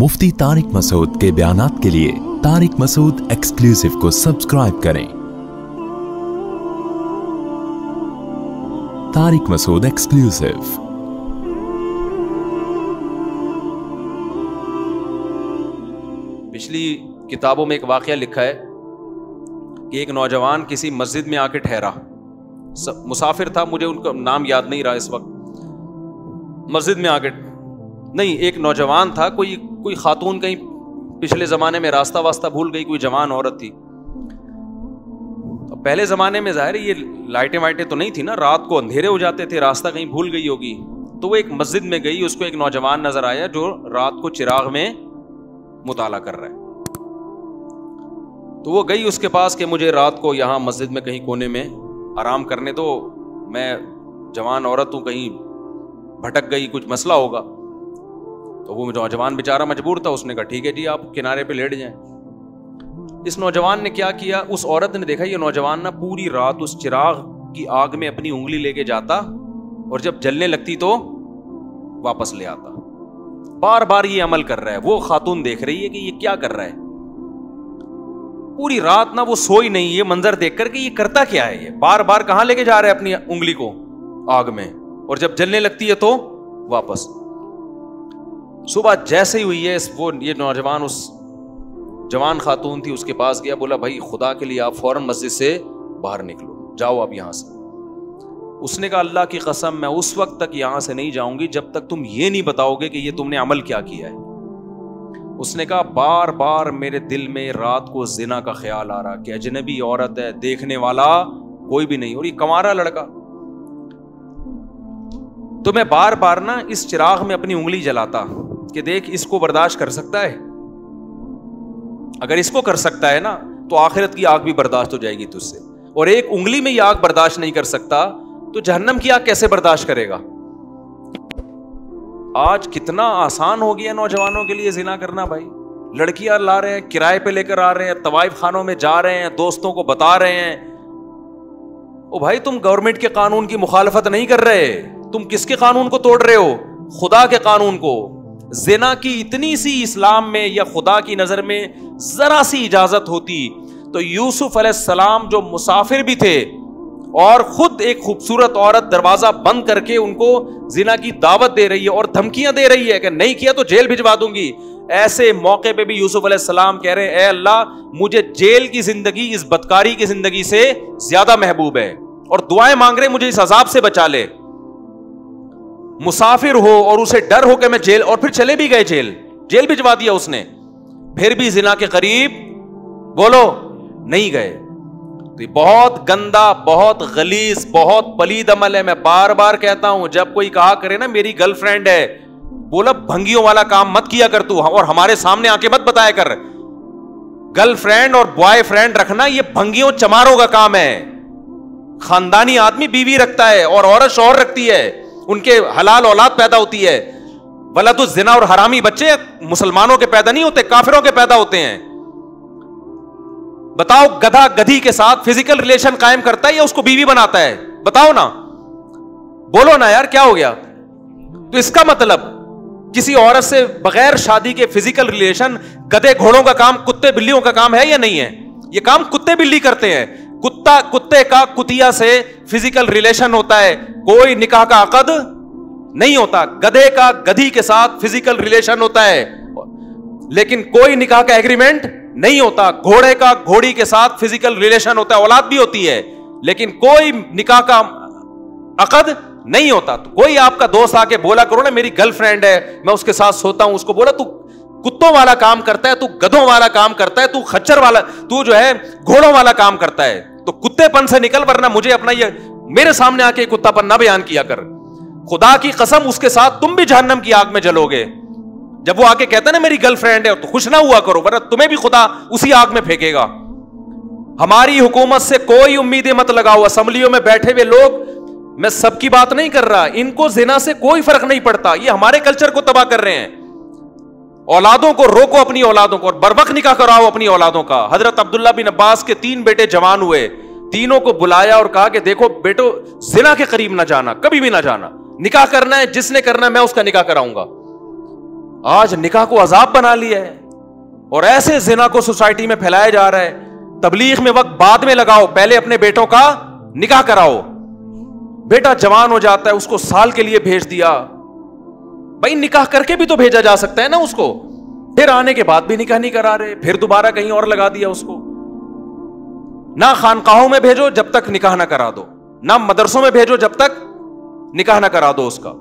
मुफ्ती तारिक मसूद के बयानात के लिए तारिक मसूद एक्सक्लूसिव को सब्सक्राइब करें। तारिक मसूद एक्सक्लूसिव। पिछली किताबों में एक वाकया लिखा है कि एक नौजवान किसी मस्जिद में आके ठहरा, मुसाफिर था, मुझे उनका नाम याद नहीं रहा इस वक्त। मस्जिद में आके नहीं, एक नौजवान था, कोई खातून कहीं पिछले ज़माने में रास्ता वास्ता भूल गई, कोई जवान औरत थी। पहले ज़माने में ज़ाहिर ये लाइटें वाइटें तो नहीं थी ना, रात को अंधेरे हो जाते थे, रास्ता कहीं भूल गई होगी। तो वो एक मस्जिद में गई, उसको एक नौजवान नज़र आया जो रात को चिराग में मुताला कर रहा है। तो वो गई उसके पास कि मुझे रात को यहाँ मस्जिद में कहीं कोने में आराम करने दो, मैं जवान औरत हूँ, कहीं भटक गई, कुछ मसला होगा। तो वो नौजवान बेचारा मजबूर था, उसने कहा ठीक है जी, आप किनारे पे लेट जाएं। इस नौजवान ने क्या किया, उस औरत ने देखा ये नौजवान ना पूरी रात उस चिराग की आग में अपनी उंगली लेके जाता और जब जलने लगती तो वापस ले आता। बार बार ये अमल कर रहा है। वो खातून देख रही है कि ये क्या कर रहा है, पूरी रात ना वो सोई नहीं, ये मंजर देखकर कि ये करता क्या है, ये बार बार कहां लेके जा रहा है अपनी उंगली को आग में, और जब जलने लगती है तो वापस। सुबह जैसे ही हुई है, वो ये नौजवान उस जवान खातून थी उसके पास गया, बोला भाई खुदा के लिए आप फौरन मस्जिद से बाहर निकलो, जाओ आप यहां से। उसने कहा अल्लाह की कसम मैं उस वक्त तक यहां से नहीं जाऊंगी जब तक तुम ये नहीं बताओगे कि ये तुमने अमल क्या किया है। उसने कहा बार बार मेरे दिल में रात को जिना का ख्याल आ रहा कि अजनबी औरत है, देखने वाला कोई भी नहीं, और ये कमारा लड़का, तो मैं बार बार ना इस चिराग में अपनी उंगली जलाता कि देख इसको बर्दाश्त कर सकता है, अगर इसको कर सकता है ना तो आखिरत की आग भी बर्दाश्त हो जाएगी तुझसे, और एक उंगली में ये आग बर्दाश्त नहीं कर सकता तो जहन्नम की आग कैसे बर्दाश्त करेगा। आज कितना आसान हो गया नौजवानों के लिए जिना करना। भाई लड़कियां ला रहे हैं, किराए पे लेकर आ रहे हैं, तवाइफ खानों में जा रहे हैं, दोस्तों को बता रहे हैं। ओ भाई तुम गवर्नमेंट के कानून की मुखालफत नहीं कर रहे, तुम किसके कानून को तोड़ रहे हो, खुदा के कानून को। जिना की इतनी सी इस्लाम में या खुदा की नजर में जरा सी इजाजत होती तो यूसुफ अलैहिस्सलाम जो मुसाफिर भी थे और खुद एक खूबसूरत औरत दरवाजा बंद करके उनको जिना की दावत दे रही है और धमकियां दे रही है कि नहीं किया तो जेल भिजवा दूंगी। ऐसे मौके पे भी यूसुफ अलैहिस्सलाम कह रहे हैं ऐ अल्लाह मुझे जेल की जिंदगी इस बदकारी की जिंदगी से ज्यादा महबूब है, और दुआएं मांग रहे मुझे इस अजाब से बचा ले। मुसाफिर हो और उसे डर हो कि मैं जेल, और फिर चले भी गए जेल, जेल भिजवा दिया उसने, फिर भी जिना के करीब बोलो नहीं गए। बहुत गंदा, बहुत गलीज, बहुत पलीद अमल है। मैं बार बार कहता हूं जब कोई कहा करे ना मेरी गर्लफ्रेंड है, बोला भंगियों वाला काम मत किया कर तू, और हमारे सामने आके मत बताया कर। गर्लफ्रेंड और बॉयफ्रेंड रखना ये भंगियों चमारों का काम है। खानदानी आदमी बीवी रखता है और औरत शौहर रखती है, उनके हलाल औलाद पैदा होती है। वला तो जिना और हरामी बच्चे मुसलमानों के पैदा नहीं होते, काफिरों के पैदा होते हैं। बताओ गधा गधी के साथ फिजिकल रिलेशन कायम करता है या उसको बीवी बनाता है, बताओ ना, बोलो ना यार क्या हो गया। तो इसका मतलब किसी औरत से बगैर शादी के फिजिकल रिलेशन गधे घोड़ों का काम, कुत्ते बिल्लियों का काम है या नहीं है? ये काम कुत्ते बिल्ली करते हैं। कुत्ते का कुतिया से फिजिकल रिलेशन होता है, कोई निकाह का अकद नहीं होता। गधे का गधी के साथ फिजिकल रिलेशन होता है लेकिन कोई निकाह का एग्रीमेंट नहीं होता। घोड़े का घोड़ी के साथ फिजिकल रिलेशन होता है, औलाद भी होती है लेकिन कोई निकाह का अकद नहीं होता। तो कोई आपका दोस्त आके बोला करो ना मेरी गर्लफ्रेंड है, मैं उसके साथ सोता हूं, उसको बोला तू कुत्तों वाला काम करता है, तू गधों वाला काम करता है, तू खच्चर वाला, तू जो है घोड़ों वाला काम करता है, तो कुत्तेपन से निकल वरना मुझे अपना ये मेरे सामने आके कुत्तापन ना बयान किया कर। खुदा की कसम उसके साथ तुम भी जहन्नम की आग में जलोगे। जब वो आके कहता है ना मेरी गर्लफ्रेंड है तो खुश ना हुआ करो वरना तुम्हें भी खुदा उसी आग में फेंकेगा। हमारी हुकूमत से कोई उम्मीदें मत लगाओ। असम्बलियों में बैठे हुए लोग, मैं सबकी बात नहीं कर रहा, इनको जिना से कोई फर्क नहीं पड़ता, ये हमारे कल्चर को तबाह कर रहे हैं। औलादों को रोको, अपनी औलादों को, और बरवक्त निकाह कराओ अपनी औलादों का। हजरत अब्दुल्ला बिन अब्बास के 3 बेटे जवान हुए, तीनों को बुलाया और कहा कि देखो बेटो जिना के करीब ना जाना, कभी भी ना जाना, निकाह करना है जिसने करना है मैं उसका निकाह कराऊंगा। आज निकाह को अजाब बना लिया है और ऐसे जिना को सोसाइटी में फैलाया जा रहा है। तबलीग में वक्त बाद में लगाओ, पहले अपने बेटों का निकाह कराओ। बेटा जवान हो जाता है, उसको साल के लिए भेज दिया, भाई निकाह करके भी तो भेजा जा सकता है ना उसको। फिर आने के बाद भी निकाह नहीं करा रहे, फिर दोबारा कहीं और लगा दिया उसको। ना खानकाहों में भेजो जब तक निकाह ना करा दो, ना मदरसों में भेजो जब तक निकाह ना करा दो उसका।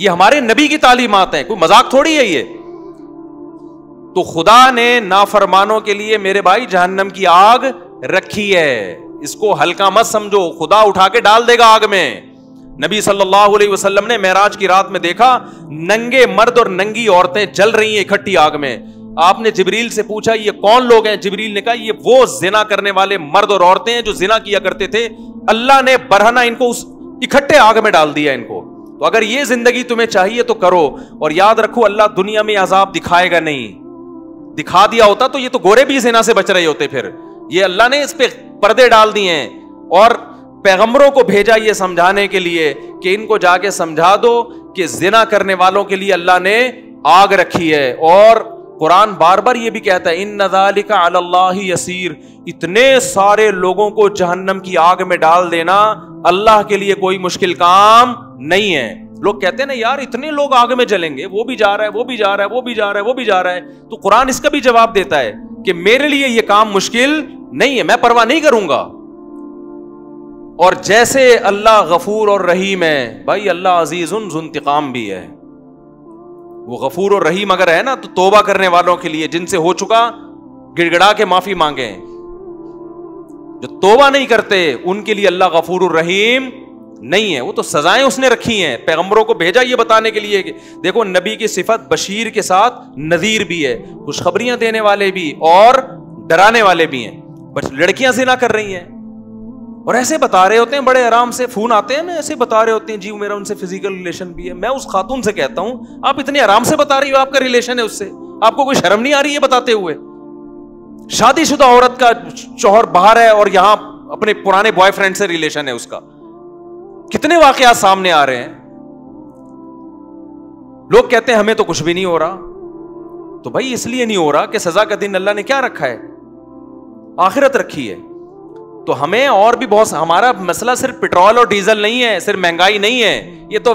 ये हमारे नबी की तालीमात है, कोई मजाक थोड़ी है ये। तो खुदा ने नाफरमानों के लिए मेरे भाई जहन्नम की आग रखी है, इसको हल्का मत समझो, खुदा उठा के डाल देगा आग में। नबी सल्लल्लाहु अलैहि वसल्लम ने मेराज की रात में देखा नंगे मर्द और नंगी औरतें जल रही हैं इकट्ठी आग में। आपने जिब्रील से पूछा ये कौन लोग हैं? जिब्रील ने कहा ये वो जिना करने वाले मर्द और औरतें हैं जो जिना किया करते थे, अल्लाह ने बरहना इनको उस इकट्ठे आग में डाल दिया इनको। तो अगर ये जिंदगी तुम्हें चाहिए तो करो, और याद रखो अल्लाह दुनिया में अजाब दिखाएगा नहीं। दिखा दिया होता तो ये तो गोरे भी जिना से बच रहे होते, फिर ये अल्लाह ने इस पे पर्दे डाल दिए हैं और पैगंबरों को भेजा ये समझाने के लिए कि इनको जाके समझा दो कि जिना करने वालों के लिए अल्लाह ने आग रखी है। और कुरान बार बार ये भी कहता है इन्ना ज़ालिका अलल्लाहि यसीर, इतने सारे लोगों को जहन्नम की आग में डाल देना अल्लाह के लिए कोई मुश्किल काम नहीं है। लोग कहते हैं ना यार इतने लोग आग में जलेंगे, वो भी जा रहा है, वो भी जा रहा है, वो भी जा रहा है, वो भी जा रहा है। तो कुरान इसका भी जवाब देता है कि मेरे लिए यह काम मुश्किल नहीं है, मैं परवाह नहीं करूंगा। और जैसे अल्लाह गफूर और रहीम है, भाई अल्लाह अजीजुन ज़ुन्तिकाम भी है। वो गफूर और रहीम अगर है ना तो तौबा करने वालों के लिए, जिनसे हो चुका गिड़गिड़ा के माफी मांगे। जो तौबा नहीं करते उनके लिए अल्लाह गफूर और रहीम नहीं है, वो तो सजाएं उसने रखी हैं। पैगंबरों को भेजा ये बताने के लिए कि देखो नबी की सिफत बशीर के साथ नज़ीर भी है, खुशखबरियां देने वाले भी और डराने वाले भी हैं। बस लड़कियां जिना कर रही हैं और ऐसे बता रहे होते हैं, बड़े आराम से फोन आते हैं ना, ऐसे बता रहे होते हैं जी मेरा उनसे फिजिकल रिलेशन भी है। मैं उस खातून से कहता हूं आप इतने आराम से बता रही हो आपका रिलेशन है उससे, आपको कोई शर्म नहीं आ रही है बताते हुए? शादीशुदा औरत का शौहर बाहर है और यहां अपने पुराने बॉयफ्रेंड से रिलेशन है उसका, कितने वाकयात सामने आ रहे हैं। लोग कहते हैं हमें तो कुछ भी नहीं हो रहा, तो भाई इसलिए नहीं हो रहा कि सजा का दिन अल्लाह ने क्या रखा है, आखिरत रखी है। तो हमें और भी बहुत, हमारा मसला सिर्फ पेट्रोल और डीजल नहीं है, सिर्फ महंगाई नहीं है। ये तो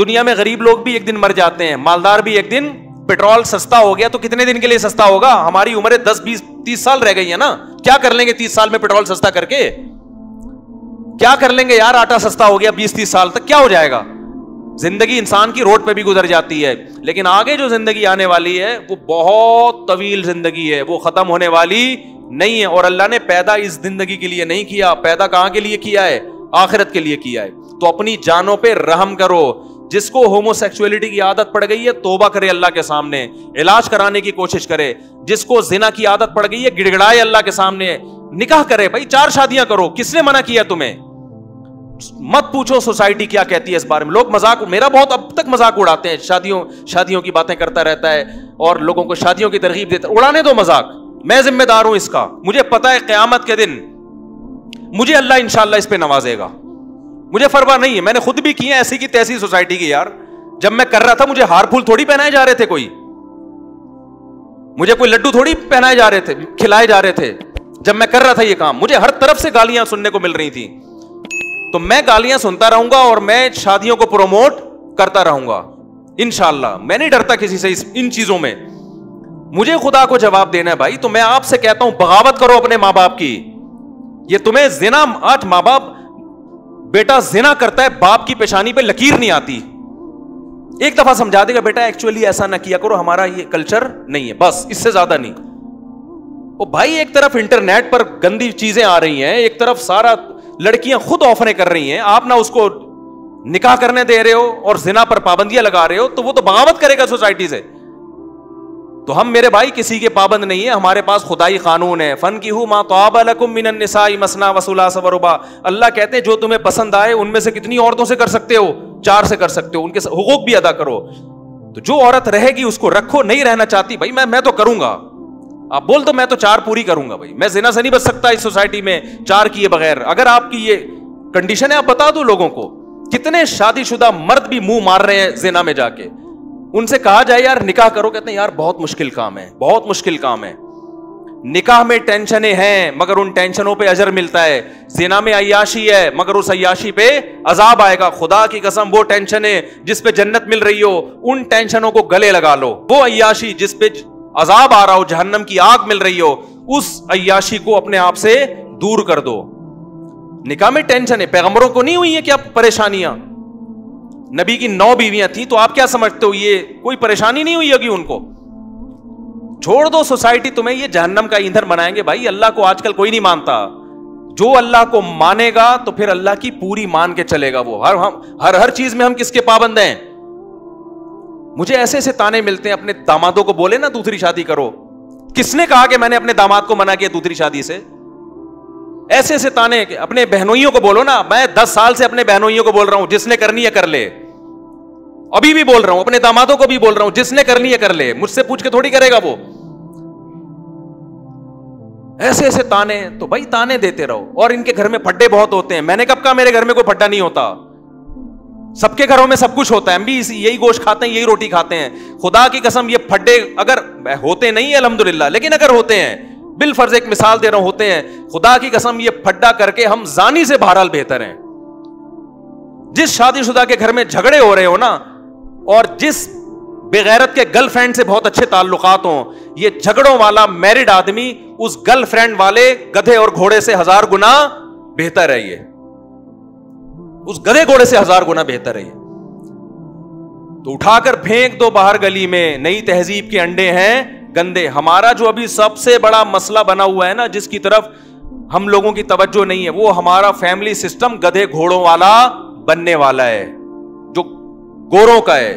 दुनिया में गरीब लोग भी एक दिन मर जाते हैं, मालदार भी एक दिन। पेट्रोल सस्ता हो गया तो कितने दिन के लिए सस्ता होगा? हमारी उम्र 10, 20, 30 साल रह गई है ना, क्या कर लेंगे 30 साल में पेट्रोल सस्ता करके? क्या कर लेंगे यार, आटा सस्ता हो गया 20-30 साल तक क्या हो जाएगा? जिंदगी इंसान की रोड पे भी गुजर जाती है, लेकिन आगे जो जिंदगी आने वाली है वो बहुत तवील जिंदगी है, वो खत्म होने वाली नहीं है। और अल्लाह ने पैदा इस जिंदगी के लिए नहीं किया, पैदा कहां के लिए किया है? आखिरत के लिए किया है। तो अपनी जानों पे रहम करो। जिसको होमोसेक्सुअलिटी की आदत पड़ गई है तौबा करे अल्लाह के सामने, इलाज कराने की कोशिश करे। जिसको जिना की आदत पड़ गई है गिड़गिड़ाए अल्लाह के सामने, निकाह करे। भाई 4 शादियां करो, किसने मना किया तुम्हें? मत पूछो सोसाइटी क्या कहती है इस बारे में। लोग मजाक, मेरा बहुत अब तक मजाक उड़ाते हैं, शादियों की बातें करता रहता है और लोगों को शादियों की तरगीब देता। उड़ाने दो मजाक, मैं जिम्मेदार हूं इसका। मुझे पता है क़यामत के दिन मुझे अल्लाह इंशाअल्लाह इस पे नवाजेगा, मुझे फरवा नहीं है। मैंने खुद भी किया, ऐसी की तैसी सोसाइटी की। यार जब मैं कर रहा था मुझे हार फूल थोड़ी पहनाए जा रहे थे, कोई मुझे कोई लड्डू थोड़ी पहनाए जा रहे थे, खिलाए जा रहे थे। जब मैं कर रहा था ये काम मुझे हर तरफ से गालियां सुनने को मिल रही थी। तो मैं गालियां सुनता रहूंगा और मैं शादियों को प्रोमोट करता रहूंगा इंशाअल्लाह। मैं नहीं डरता किसी से इन चीजों में, मुझे खुदा को जवाब देना है भाई। तो मैं आपसे कहता हूं बगावत करो अपने मां बाप की। ये तुम्हें जिना, आज मां बाप, बेटा जिना करता है बाप की पेशानी पे लकीर नहीं आती, एक दफा समझा देगा बेटा एक्चुअली ऐसा ना किया करो, हमारा ये कल्चर नहीं है, बस इससे ज्यादा नहीं। ओ भाई एक तरफ इंटरनेट पर गंदी चीजें आ रही हैं, एक तरफ सारा लड़कियां खुद ऑफरें कर रही हैं, आप ना उसको निकाह करने दे रहे हो और जिना पर पाबंदियां लगा रहे हो, तो वो तो बगावत करेगा सोसाइटी से। तो हम मेरे भाई किसी के पाबंद नहीं है, हमारे पास खुदाई कानून है। फन की हु मा तौबा लकुम मिनन निसाई मसना व सुलास व रुबा। अल्लाह कहते हैं जो तुम्हें पसंद आए उनमें से कितनी औरतों से कर सकते हो? 4 से कर सकते हो, उनके हुकूक भी अदा करो। तो जो औरत रहेगी उसको रखो, नहीं रहना चाहती भाई मैं तो करूंगा। आप बोल दो मैं तो 4 पूरी करूंगा भाई, मैं जिना से नहीं बच सकता इस सोसाइटी में 4 किए बगैर। अगर आपकी ये कंडीशन है आप बता दो लोगों को। कितने शादीशुदा मर्द भी मुंह मार रहे हैं जिना में जाके, उनसे कहा जाए यार निकाह करो, कहते हैं यार बहुत मुश्किल काम है, बहुत मुश्किल काम है। निकाह में टेंशनें हैं मगर उन टेंशनों पे अजर मिलता है, जिना में अय्याशी है मगर उस अय्याशी पे अजाब आएगा। खुदा की कसम वो टेंशनें जिस पे जन्नत मिल रही हो उन टेंशनों को गले लगा लो, वो अय्याशी जिस पे अजाब आ रहा हो, जहन्नम की आग मिल रही हो, उस अय्याशी को अपने आप से दूर कर दो। निकाह में टेंशन है, पैगंबरों को नहीं हुई है क्या परेशानियां? नबी की 9 बीवियां थी, तो आप क्या समझते हो ये कोई परेशानी नहीं हुई होगी उनको? छोड़ दो, सोसाइटी तुम्हें ये जहन्नम का ईंधन बनाएंगे भाई। अल्लाह को आजकल कोई नहीं मानता, जो अल्लाह को मानेगा तो फिर अल्लाह की पूरी मान के चलेगा वो। हर चीज में हम किसके पाबंद हैं? मुझे ऐसे ऐसे ताने मिलते हैं, अपने दामादों को बोले ना दूसरी शादी करो, किसने कहा कि मैंने अपने दामाद को मना किया दूसरी शादी से? ऐसे ऐसे ताने अपने बहनोइयों को बोलो ना, मैं 10 साल से अपने बहनोइयों को बोल रहा हूं जिसने करनी है कर ले, अभी भी बोल रहा हूं, अपने दामादों को भी बोल रहा हूं जिसने करनी है कर ले, मुझसे पूछ के थोड़ी करेगा वो। ऐसे ऐसे ताने, तो भाई ताने देते रहो। और इनके घर में फड्डे बहुत होते हैं, मैंने कब कहा मेरे घर में कोई फड्डा नहीं होता, सबके घरों में सब कुछ होता है, हम भी यही गोश्त खाते हैं, यही रोटी खाते हैं। खुदा की कसम ये फड्डे अगर होते नहीं है अल्हम्दुलिल्लाह, लेकिन अगर होते हैं, बिल फर्ज एक मिसाल दे रहा हूं, होते हैं, खुदा की कसम ये फड्डा करके हम जानी से बहरहाल बेहतर हैं। जिस शादीशुदा के घर में झगड़े हो रहे हो ना, और जिस बेगैरत के गर्लफ्रेंड से बहुत अच्छे ताल्लुकात हों, ये झगड़ों वाला मैरिड आदमी उस गर्लफ्रेंड वाले गधे और घोड़े से 1000 गुना बेहतर है। ये उस गधे घोड़े से 1000 गुना बेहतर है। तो उठाकर फेंक दो बाहर गली में, नई तहजीब के अंडे हैं गंदे। हमारा जो अभी सबसे बड़ा मसला बना हुआ है ना, जिसकी तरफ हम लोगों की तवज्जो नहीं है, वो हमारा फैमिली सिस्टम गधे घोड़ों वाला बनने वाला है, जो गोरों का है,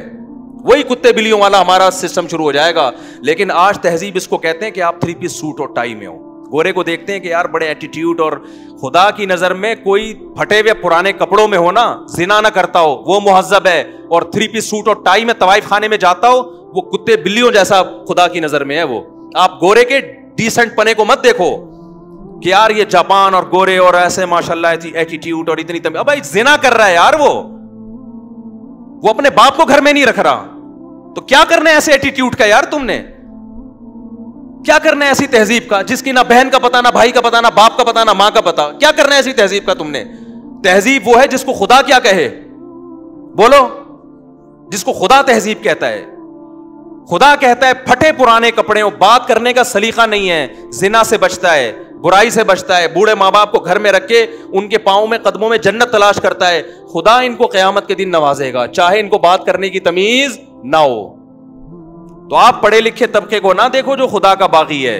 वही कुत्ते बिल्लियों वाला हमारा सिस्टम शुरू हो जाएगा। लेकिन आज तहजीब इसको कहते हैं कि आप 3 पीस सूट और टाई में हो। गोरे को देखते हैं कि यार बड़े एटीट्यूड, और खुदा की नजर में कोई फटे हुए पुराने कपड़ों में हो ना, जिना ना करता हो, वो मुहज्जब है, और 3 पीस सूट और टाई में तवाइफ खाने में जाता हो, वो कुत्ते बिल्लियों जैसा खुदा की नजर में है वो। आप गोरे के डिसेंट पने को मत देखो कि यार ये जापान और गोरे और ऐसे माशाल्लाह एटीट्यूड और इतनी तमीज। अब भाई जिना कर रहा है यार, वो अपने बाप को घर में नहीं रख रहा, तो क्या करना है ऐसे एटीट्यूड का यार? तुमने क्या करना है ऐसी तहजीब का, जिसकी ना बहन का पता, ना भाई का पता, ना बाप का पता, ना मां का पता? क्या करना है ऐसी तहजीब का तुमने? तहजीब वो है जिसको खुदा क्या कहे, बोलो, जिसको खुदा तहजीब कहता है। खुदा कहता है फटे पुराने कपड़े हो, बात करने का सलीका नहीं है, जिना से बचता है, बुराई से बचता है, बूढ़े माँ बाप को घर में रख के उनके पाँव में, कदमों में जन्नत तलाश करता है। खुदा इनको क़यामत के दिन नवाजेगा, चाहे इनको बात करने की तमीज ना हो। तो आप पढ़े लिखे तबके को ना देखो जो खुदा का बागी है।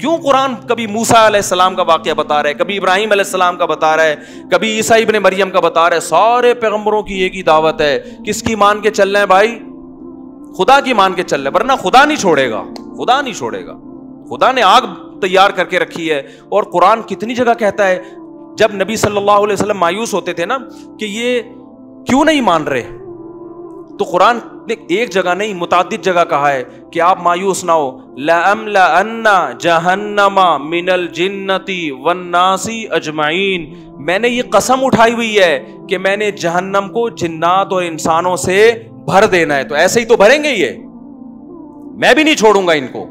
क्यों कुरान कभी मूसा अलैहिस्सलाम का वाकया बता रहा है, कभी इब्राहिम अलैहिस्सलाम का बता रहा है, कभी ईसा इब्ने मरियम का बता रहा है? सारे पैगंबरों की एक ही दावत है, किसकी मान के चल रहे हैं भाई? खुदा की मान के चल रहे, वरना खुदा नहीं छोड़ेगा, खुदा नहीं छोड़ेगा। खुदा ने आग तैयार करके रखी है। और कुरान कितनी जगह कहता है, जब नबी सल्लल्लाहु अलैहि वसल्लम मायूस होते थे ना कि ये क्यों नहीं मान रहे, तो कुरान ने एक जगह नहीं मुतादिद जगह कहा है कि आप मायूस ना हो, लअमलअन्ना जहन्नमा मिनल जिन्नति वन्नासी अजमाइन, मैंने ये कसम उठाई हुई है कि मैंने जहन्नम को जिन्नात और इंसानों से भर देना है। तो ऐसे ही तो भरेंगे, ये मैं भी नहीं छोड़ूंगा इनको।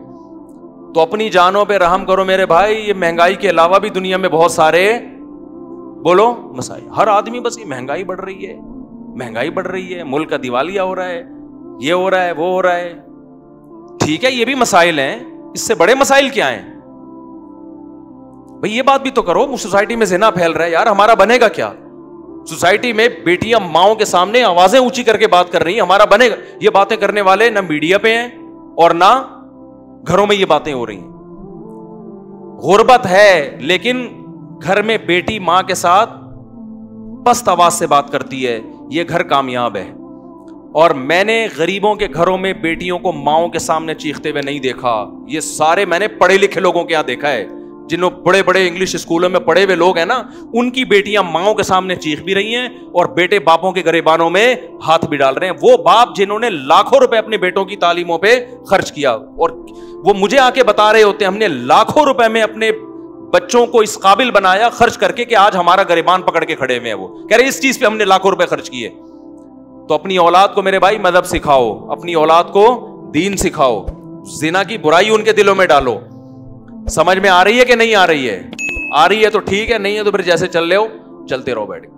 तो अपनी जानों पे रहम करो मेरे भाई। ये महंगाई के अलावा भी दुनिया में बहुत सारे, बोलो, मसाइल। हर आदमी बस ये महंगाई बढ़ रही है, महंगाई बढ़ रही है, मुल्क का दिवालिया हो रहा है, ये हो रहा है, वो हो रहा है। ठीक है, ये भी मसाइल हैं, इससे बड़े मसाइल क्या हैं भाई? ये बात भी तो करो, सोसाइटी में ज़िना फैल रहा है यार, हमारा बनेगा क्या? सोसाइटी में बेटियां माओं के सामने आवाजें ऊंची करके बात कर रही है, हमारा बनेगा? ये बातें करने वाले ना मीडिया पे हैं और ना घरों में ये बातें हो रही हैं। गुर्बत है, लेकिन घर में बेटी मां के साथ पस्त आवाज से बात करती है, ये घर कामयाब है। और मैंने गरीबों के घरों में बेटियों को माओं के सामने चीखते हुए नहीं देखा। ये सारे मैंने पढ़े लिखे लोगों के यहां देखा है, जिन्हों बड़े बड़े इंग्लिश स्कूलों में पढ़े हुए लोग हैं ना, उनकी बेटियां माओं के सामने चीख भी रही हैं और बेटे बापों के गरेबानों में हाथ भी डाल रहे हैं। वो बाप जिन्होंने लाखों रुपए अपने बेटों की तालीमों पे खर्च किया, और वो मुझे आके बता रहे होते हैं हमने लाखों रुपए में अपने बच्चों को इस काबिल बनाया खर्च करके कि आज हमारा गरेबान पकड़ के खड़े हुए हैं। वो कह रहे इस चीज पे हमने लाखों रुपए खर्च किए। तो अपनी औलाद को मेरे भाई मजहब सिखाओ, अपनी औलाद को दीन सिखाओ, जिना की बुराई उनके दिलों में डालो। समझ में आ रही है कि नहीं आ रही है? आ रही है तो ठीक है, नहीं है तो फिर जैसे चल रहे हो चलते रहो बैठ के।